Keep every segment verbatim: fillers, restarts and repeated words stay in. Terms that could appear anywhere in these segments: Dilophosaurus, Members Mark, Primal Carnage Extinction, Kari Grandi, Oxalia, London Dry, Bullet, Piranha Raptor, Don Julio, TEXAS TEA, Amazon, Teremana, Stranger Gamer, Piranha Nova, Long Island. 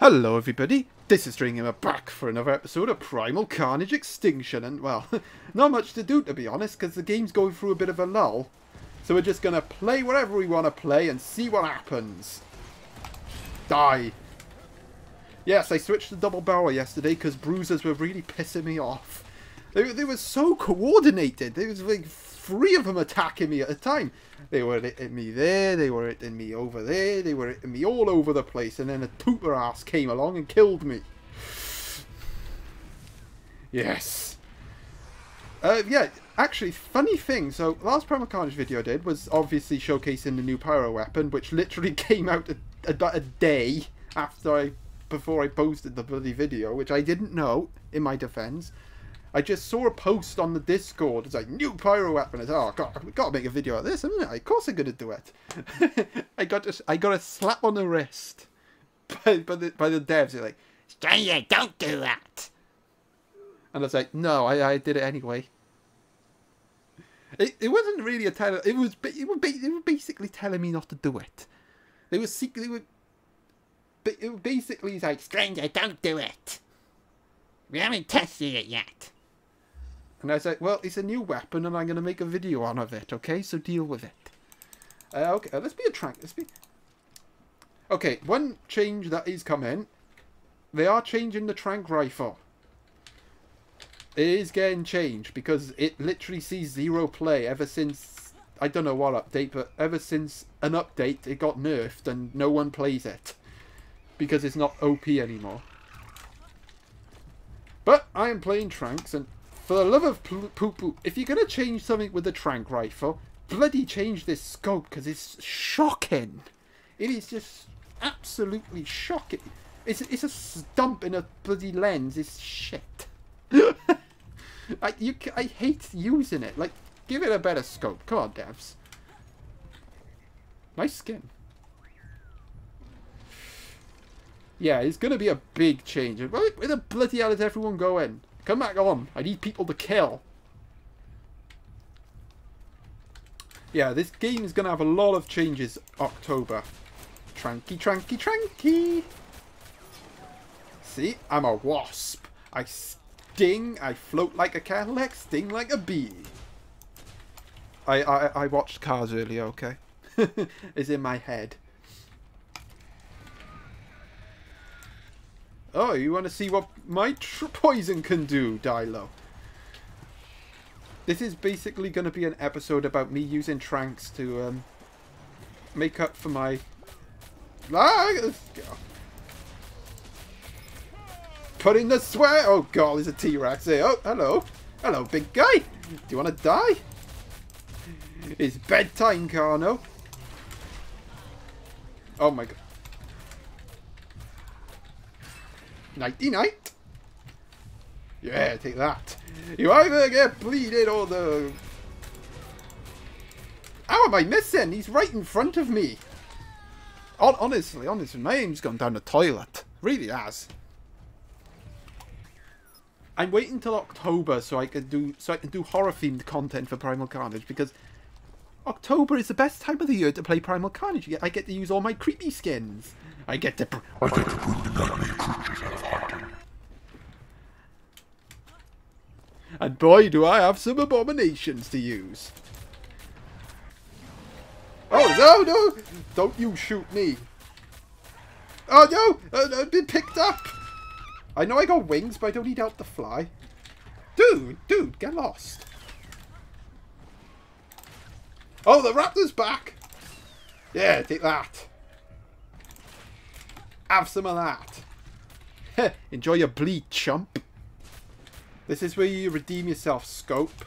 Hello everybody, this is Stranger Gamer back for another episode of Primal Carnage Extinction, and well, not much to do to be honest, because the game's going through a bit of a lull. So we're just going to play whatever we want to play and see what happens. Die. Yes, I switched to double barrel yesterday because bruisers were really pissing me off. They, they were so coordinated, there was like three of them attacking me at a time. They were hitting me there, they were hitting me over there, they were hitting me all over the place, and then a pooper ass came along and killed me. Yes. Uh, yeah, actually, funny thing, so last Primal Carnage video I did was obviously showcasing the new pyro weapon, which literally came out about a, a day after I, before I posted the bloody video, which I didn't know, in my defense. I just saw a post on the Discord. It's like, new pyro weapon. I said, oh, God, we've got to make a video of this, haven't I? Of course I'm going to do it. I got a, I got a slap on the wrist by, by, the, by the devs. They're like, Stranger, don't do that. And I was like, no, I, I did it anyway. It, it wasn't really a tell. It was, it was it was basically telling me not to do it. They were secretly... It was, it was basically like, Stranger, don't do it. We haven't tested it yet. And I was like, well, it's a new weapon, and I'm going to make a video on of it, okay? So deal with it. Uh, okay, uh, let's be a trank. Let's be... Okay, one change that is coming. They are changing the trank rifle. It is getting changed, because it literally sees zero play ever since... I don't know what update, but ever since an update, it got nerfed, and no one plays it. Because it's not O P anymore. But I am playing tranks, and... For the love of poo-poo, if you're going to change something with the trank rifle, bloody change this scope, because it's shocking. It is just absolutely shocking. It's, it's a stump in a bloody lens. It's shit. I, you, I hate using it. Like, give it a better scope. Come on, devs. Nice skin. Yeah, it's going to be a big change. Where the bloody hell is everyone going? Come back on. I need people to kill. Yeah, this game is going to have a lot of changes October. Tranky, tranky, tranky. See, I'm a wasp. I sting. I float like a Cadillac. Sting like a bee. I, I, I watched Cars earlier, okay? It's in my head. Oh, you want to see what my tr poison can do, Dilo? This is basically going to be an episode about me using tranks to um, make up for my... Ah, let's go. Put in the sweat! Oh god, there's a T-Rex there. Oh, hello. Hello, big guy. Do you want to die? It's bedtime, Carno. Oh my god. Nighty-night. Yeah, take that. You either get bleeded or the... How am I missing? He's right in front of me. Honestly, honestly, my aim's gone down the toilet. Really has. I'm waiting till October so I can do so I can do horror-themed content for Primal Carnage, because October is the best time of the year to play Primal Carnage. I get to use all my creepy skins. I get to. Pr I get to prove the enemy creatures out of hiding. And boy, do I have some abominations to use. Oh no, no! Don't you shoot me! Oh no! Uh, I've been picked up. I know I got wings, but I don't need help to fly. Dude, dude, get lost! Oh, the raptor's back! Yeah, take that. Have some of that. Enjoy your bleed, chump. This is where you redeem yourself, Scope.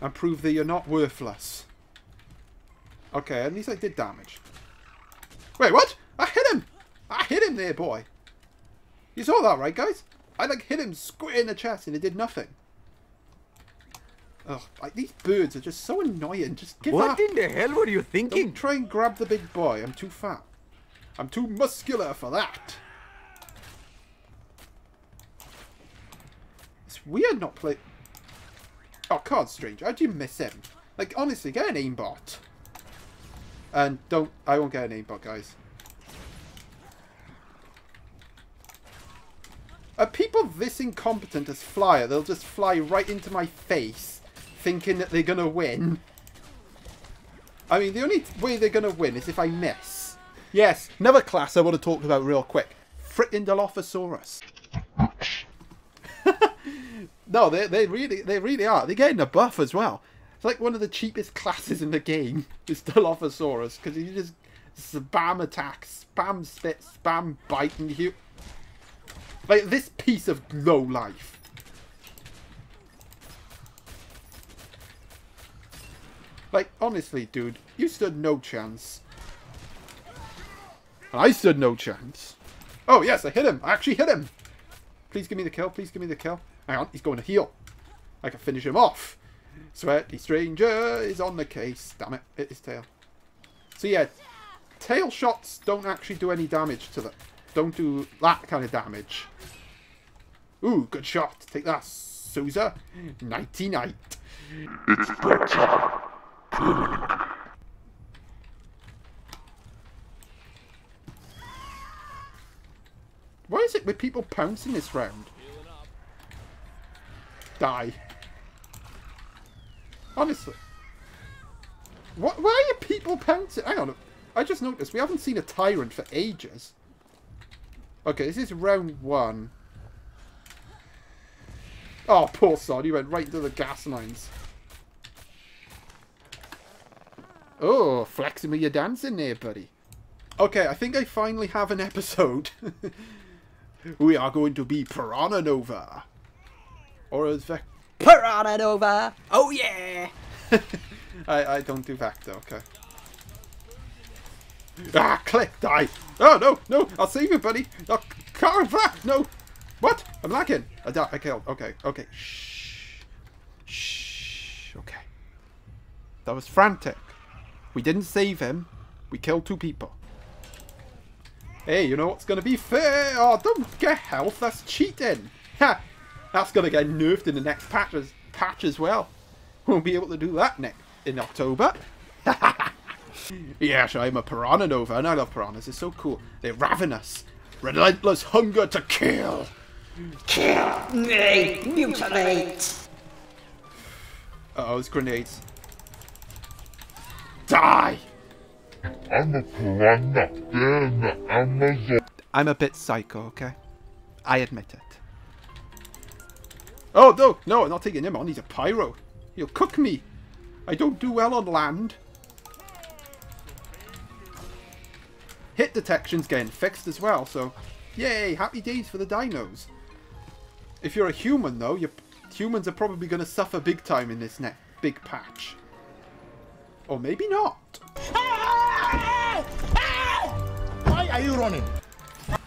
And prove that you're not worthless. Okay, at least I did damage. Wait, what? I hit him! I hit him there, boy. You saw that, right, guys? I, like, hit him square in the chest and it did nothing. Ugh, like, these birds are just so annoying. Just give up. What in the hell were you thinking? Don't try and grab the big boy. I'm too fat. I'm too muscular for that. It's weird not play. Oh, God, Stranger. How'd you miss him? Like, honestly, get an aimbot. And don't... I won't get an aimbot, guys. Are people this incompetent as flyer? They'll just fly right into my face, thinking that they're going to win. I mean, the only way they're going to win is if I miss. Yes, another class I want to talk about real quick. Frickin' Dilophosaurus. No, they, they really they really are. They're getting a buff as well. It's like one of the cheapest classes in the game is Dilophosaurus, because you just spam attack, spam spit, spam bite, and you... Like, this piece of low life. Like, honestly, dude, you stood no chance. And I stood no chance. Oh, yes, I hit him. I actually hit him. Please give me the kill. Please give me the kill. Hang on, he's going to heal. I can finish him off. Sweaty Stranger is on the case. Damn it, hit his tail. So, yeah, tail shots don't actually do any damage to them. Don't do that kind of damage. Ooh, good shot. Take that, Sousa. Nighty-night. It's better. Why is it with people pouncing this round? Die. Honestly. What, why are people pouncing? Hang on. I just noticed we haven't seen a tyrant for ages. Okay, this is round one. Oh, poor sod. He went right into the gas lines. Oh, flexing with your dancing there, buddy. Okay, I think I finally have an episode. We are going to be Piranha Nova. Or as Vec... Piranha Nova! Oh, yeah! I, I don't do Vector, okay. Ah, click, die! Oh, no, no, I'll save you, buddy! Oh, can't back! No! What? I'm lacking! I died, I killed. Okay, okay. Shh. Shh. Okay. That was frantic. We didn't save him. We killed two people. Hey, you know what's going to be fair? Oh, don't get health. That's cheating. Ha! That's going to get nerfed in the next patch as, patch as well. Won't be able to do that next in October. Ha ha ha! Yes, I'm a Piranha Nova, and I love piranhas. It's so cool. They're ravenous. Relentless hunger to kill. Kill me. Mutilate. Uh-oh, it's grenades. Die! I'm a piranha. I'm an Amazon. I'm a bit psycho, okay? I admit it. Oh, no, no, I'm not taking him on. He's a pyro. He'll cook me. I don't do well on land. Hit detection's getting fixed as well, so yay, happy days for the dinos. If you're a human, though, you're, humans are probably going to suffer big time in this next big patch. Or maybe not. Why are you running?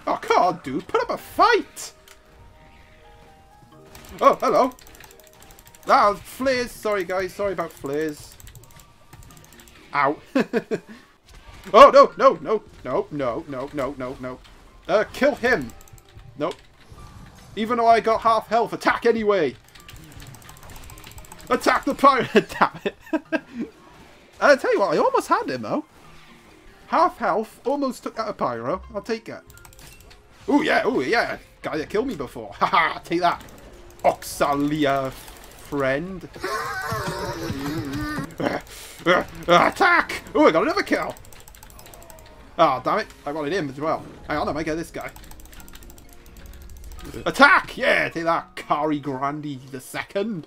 Oh, God, dude, put up a fight! Oh, hello. Ah, flares. Sorry, guys. Sorry about flares. Ow. Oh, no, no, no, no, no, no, no, no, no. Uh, kill him. Nope. Even though I got half health, attack anyway. Attack the pirate. Damn it. I'll tell you what, I almost had him, though. Half health, almost took out a pyro. I'll take it. Oh, yeah, oh, yeah. Guy that killed me before. Haha, take that. Oxalia friend. uh, uh, attack. Oh, I got another kill. Ah, oh, damn it. I wanted him as well. Hang on, I might get this guy. Attack! Yeah, take that, Kari Grandi the second.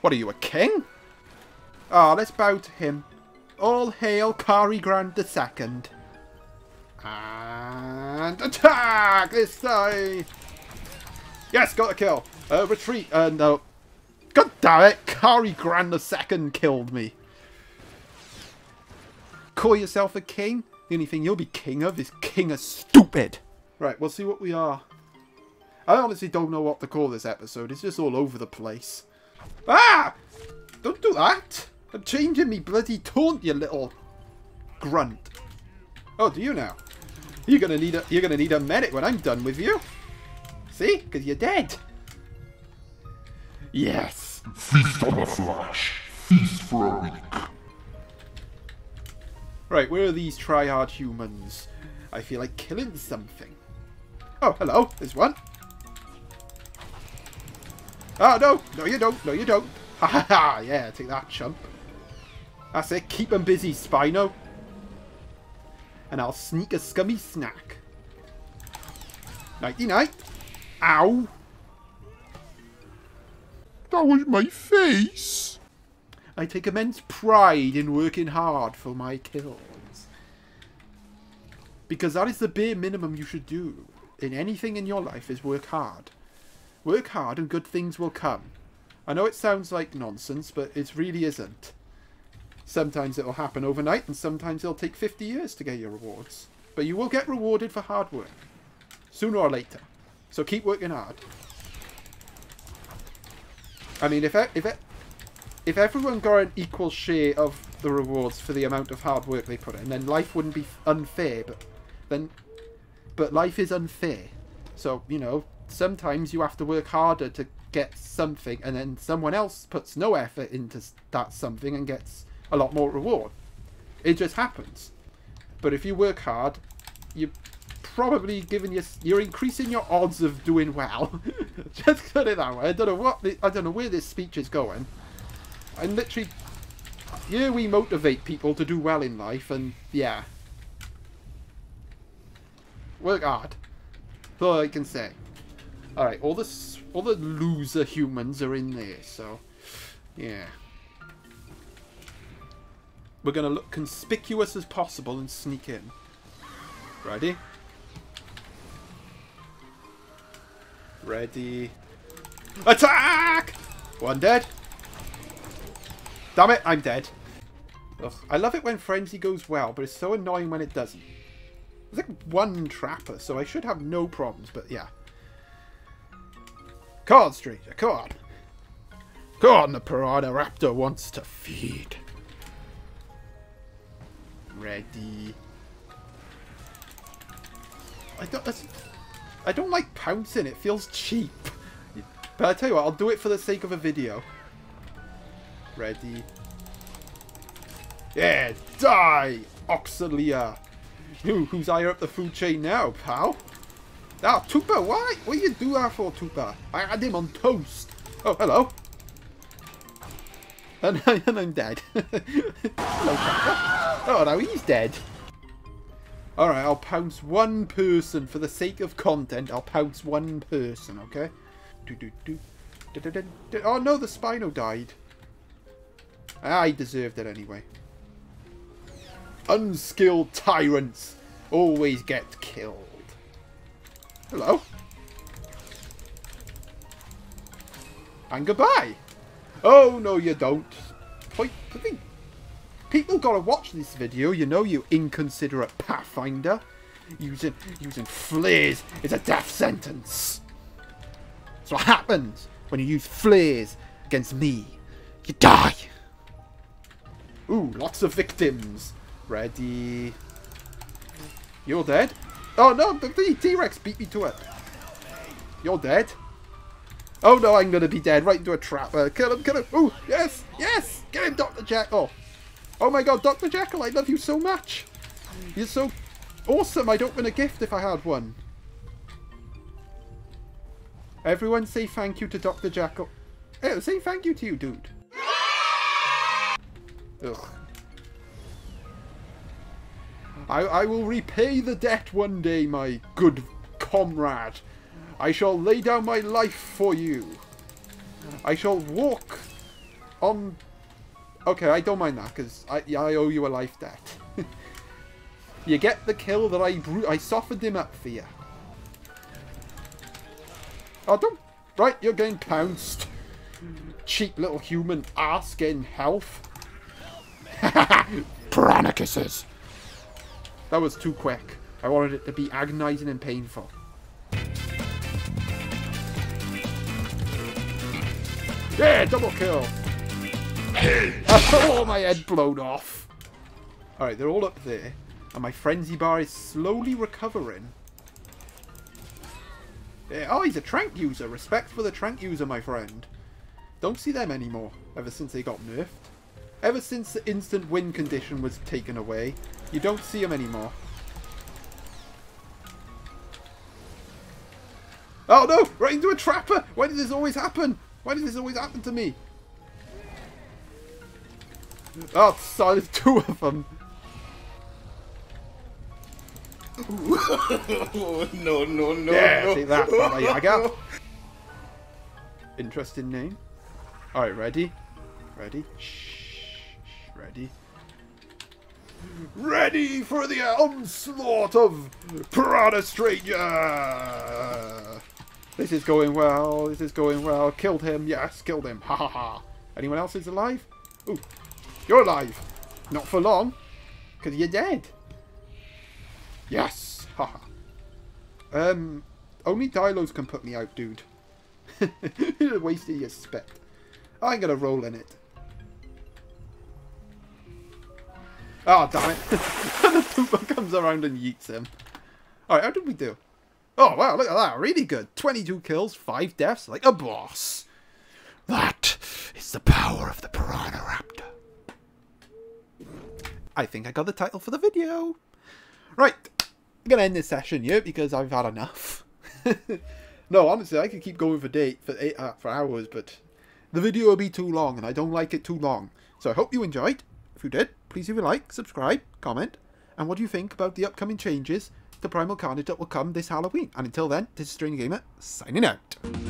What are you, a king? Ah, oh, let's bow to him. All hail Kari Grandi the second. And attack this guy! Yes, got a kill. Uh, retreat. Uh, no. God damn it, Kari Grandi the second killed me. Call yourself a king? The only thing you'll be king of is king of stupid. Right, we'll see what we are. I honestly don't know what to call this episode. It's just all over the place. Ah! Don't do that. I'm changing me bloody taunt, you little grunt. Oh, do you now? You're gonna need a you're gonna need a medic when I'm done with you. See? Because you're dead. Yes. Feast on a flash. Feast for a week. Right, where are these try-hard humans? I feel like killing something. Oh, hello. There's one. Oh, no. No, you don't. No, you don't. Ha ha ha. Yeah, take that, chump. That's it. Keep them busy, Spino. And I'll sneak a scummy snack. Nighty-night. Ow. That was my face. I take immense pride in working hard for my kills. Because that is the bare minimum you should do in anything in your life, is work hard. Work hard and good things will come. I know it sounds like nonsense, but it really isn't. Sometimes it'll happen overnight, and sometimes it'll take fifty years to get your rewards. But you will get rewarded for hard work. Sooner or later. So keep working hard. I mean, if if if everyone got an equal share of the rewards for the amount of hard work they put in, then life wouldn't be unfair, but then but life is unfair. So, you know, sometimes you have to work harder to get something, and then someone else puts no effort into that something and gets a lot more reward. It just happens. But if you work hard, you're probably giving your you're increasing your odds of doing well. Just put it that way. I don't know what the, I don't know where this speech is going. I'm literally here. We motivate people to do well in life, and yeah, work hard. That's all I can say. All right, all the all the loser humans are in there, so yeah. We're gonna look conspicuous as possible and sneak in. Ready? Ready? Attack! One dead. Damn it! I'm dead. Ugh. I love it when frenzy goes well, but it's so annoying when it doesn't. There's like one trapper, so I should have no problems. But yeah. Come on, stranger. Come on. Come on. The Piranha Raptor wants to feed. Ready. I don't. I don't like pouncing. It feels cheap. But I tell you what, I'll do it for the sake of a video. Ready. Yeah, die, Oxalia. Who, who's higher up the food chain now, pal? Ah, oh, Tupa, why? What do you do that for, Tupa? I had him on toast. Oh, hello. And, I, and I'm dead. Hello, Tupa. Oh, now he's dead. Alright, I'll pounce one person. For the sake of content, I'll pounce one person, okay? Do, do, do. Da, da, da, da. Oh, no, the Spino died. I deserved it anyway. Unskilled tyrants always get killed. Hello. And goodbye. Oh, no, you don't. Point the thing. People gotta watch this video, you know, you inconsiderate Pathfinder. Using, using flares is a death sentence. That's what happens when you use flares against me. You die. Ooh, lots of victims. Ready. You're dead. Oh, no, the T-Rex beat me to it. You're dead. Oh, no, I'm going to be dead. Right into a trap. Uh, kill him, kill him. Ooh, yes, yes. Get him, Doctor Jekyll. Oh, my God, Doctor Jekyll, I love you so much. You're so awesome. I'd open a gift if I had one. Everyone say thank you to Doctor Jekyll. Hey, say thank you to you, dude. Ugh. I, I will repay the debt one day, my good comrade. I shall lay down my life for you. I shall walk on... Okay, I don't mind that, because I, I owe you a life debt. You get the kill that I... Bru I softened him up for you. Oh, don't... Right, you're getting pounced. Cheap little human ass getting health. Piranha kisses. That was too quick. I wanted it to be agonizing and painful. Yeah, double kill. Oh, my head blown off. Alright, they're all up there. And my frenzy bar is slowly recovering. Yeah, oh, he's a trank user. Respect for the trank user, my friend. Don't see them anymore, ever since they got nerfed. Ever since the instant win condition was taken away, you don't see them anymore. Oh no! Right into a trapper! Why did this always happen? Why does this always happen to me? Oh, so there's two of them. Oh, no, no, no. Yeah, no. See that. I got. Interesting name. All right, ready, ready, shh, ready, ready for the onslaught of Piranha Stranger. This is going well. This is going well. Killed him. Yes, killed him. Ha ha ha. Anyone else is alive? Ooh, you're alive. Not for long, because you're dead. Yes. Ha ha. Um, only Dilos can put me out, dude. You're wasting your spit. I'm gonna roll in it. Oh, damn it. The Poopa comes around and yeets him. Alright, how did we do? Oh, wow, look at that. Really good. twenty-two kills, five deaths, like a boss. That is the power of the Piranha Raptor. I think I got the title for the video. Right. I'm gonna end this session here because I've had enough. No, honestly, I could keep going for day for eight uh, for hours, but the video will be too long, and I don't like it too long. So I hope you enjoyed. If you did, please leave a like, subscribe, comment, and what do you think about the upcoming changes to Primal Carnage that will come this Halloween? And until then, this is Stranger Gamer signing out.